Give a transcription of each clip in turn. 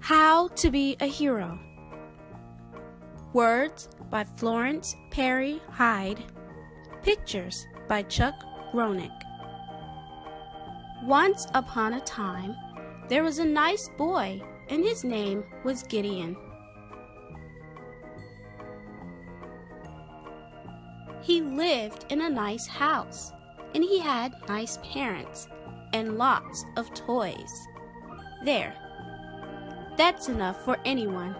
How to Be a Hero. Words by Florence Perry Hyde. Pictures by Chuck Gronick. Once upon a time, there was a nice boy, and his name was Gideon. He lived in a nice house, and he had nice parents and lots of toys. There, that's enough for anyone.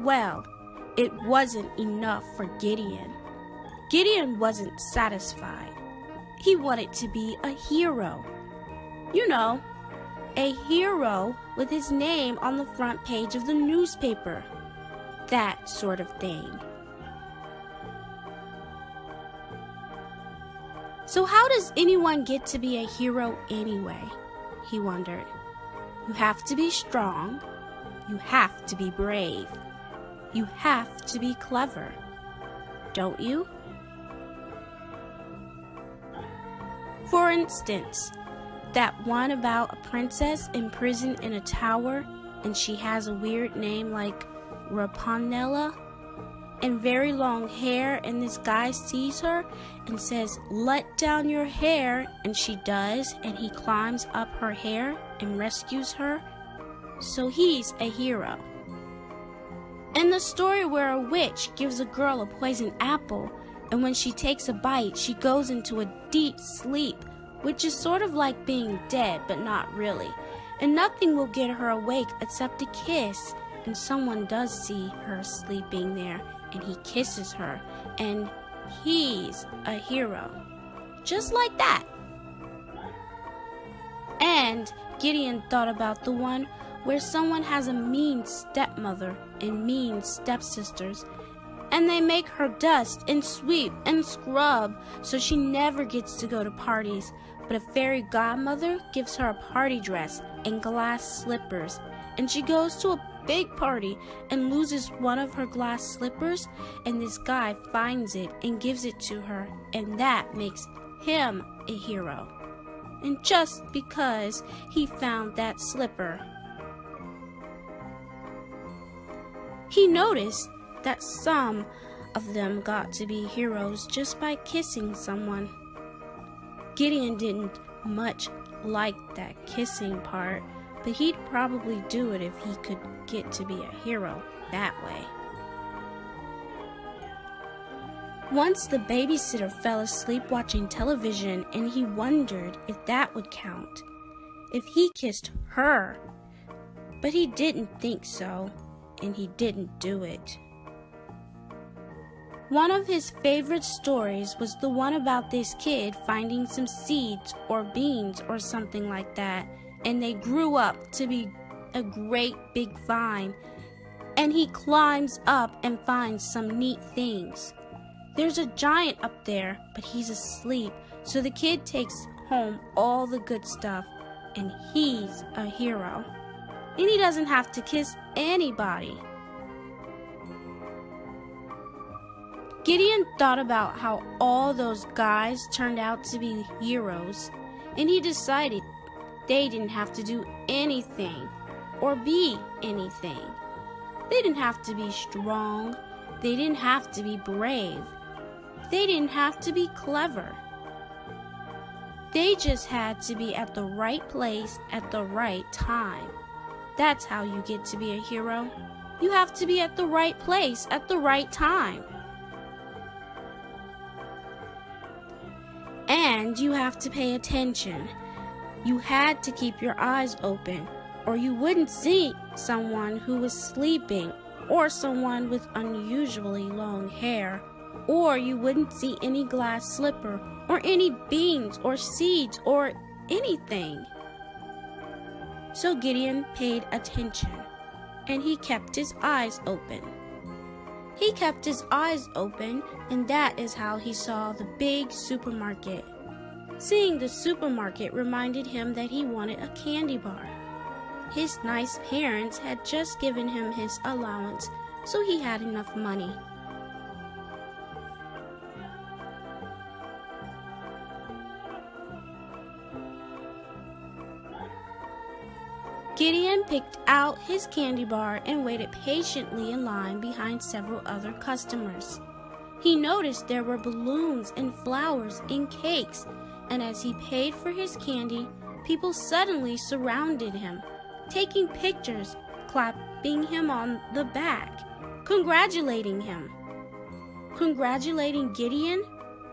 Well, it wasn't enough for Gideon. Gideon wasn't satisfied. He wanted to be a hero. You know, a hero with his name on the front page of the newspaper. That sort of thing. So how does anyone get to be a hero anyway? He wondered. You have to be strong. You have to be brave. You have to be clever, don't you? For instance, that one about a princess imprisoned in a tower, and she has a weird name like Rapunella, and very long hair, and this guy sees her and says, "Let down your hair," and she does, and he climbs up her hair and rescues her. So he's a hero. And the story where a witch gives a girl a poisoned apple, and when she takes a bite, she goes into a deep sleep, which is sort of like being dead, but not really. And nothing will get her awake except a kiss, and someone does see her sleeping there, and he kisses her, and he's a hero. Just like that. And Gideon thought about the one where someone has a mean stepmother and mean stepsisters, and they make her dust and sweep and scrub so she never gets to go to parties, but a fairy godmother gives her a party dress and glass slippers, and she goes to a big party and loses one of her glass slippers, and this guy finds it and gives it to her, and that makes him a hero. And just because he found that slipper. He noticed that some of them got to be heroes just by kissing someone. Gideon didn't much like that kissing part, but he'd probably do it if he could get to be a hero that way. Once the babysitter fell asleep watching television, and he wondered if that would count, if he kissed her, but he didn't think so. And he didn't do it. One of his favorite stories was the one about this kid finding some seeds or beans or something like that, and they grew up to be a great big vine, and he climbs up and finds some neat things. There's a giant up there, but he's asleep, so the kid takes home all the good stuff, and he's a hero. And he doesn't have to kiss anybody. Gideon thought about how all those guys turned out to be heroes, and he decided they didn't have to do anything or be anything. They didn't have to be strong. They didn't have to be brave. They didn't have to be clever. They just had to be at the right place at the right time. That's how you get to be a hero. You have to be at the right place at the right time. And you have to pay attention. You had to keep your eyes open, or you wouldn't see someone who was sleeping, or someone with unusually long hair, or you wouldn't see any glass slipper, or any beans or seeds or anything. So Gideon paid attention, and he kept his eyes open. He kept his eyes open, and that is how he saw the big supermarket. Seeing the supermarket reminded him that he wanted a candy bar. His nice parents had just given him his allowance, so he had enough money. picked out his candy bar and waited patiently in line behind several other customers. He noticed there were balloons and flowers and cakes, and as he paid for his candy, people suddenly surrounded him, taking pictures, clapping him on the back, congratulating him. Congratulating Gideon?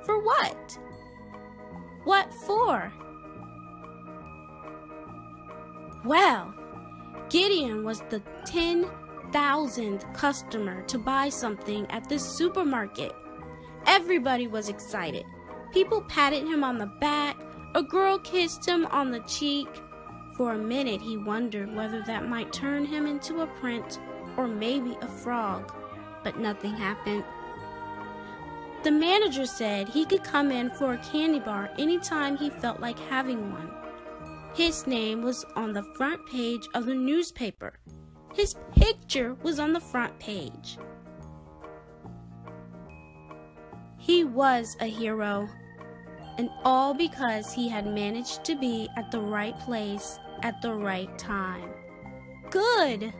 For what? What for? Well, Gideon was the 10,000th customer to buy something at this supermarket. Everybody was excited. People patted him on the back. A girl kissed him on the cheek. For a minute, he wondered whether that might turn him into a prince or maybe a frog, but nothing happened. The manager said he could come in for a candy bar anytime he felt like having one. His name was on the front page of the newspaper. His picture was on the front page. He was a hero, and all because he had managed to be at the right place at the right time. Good!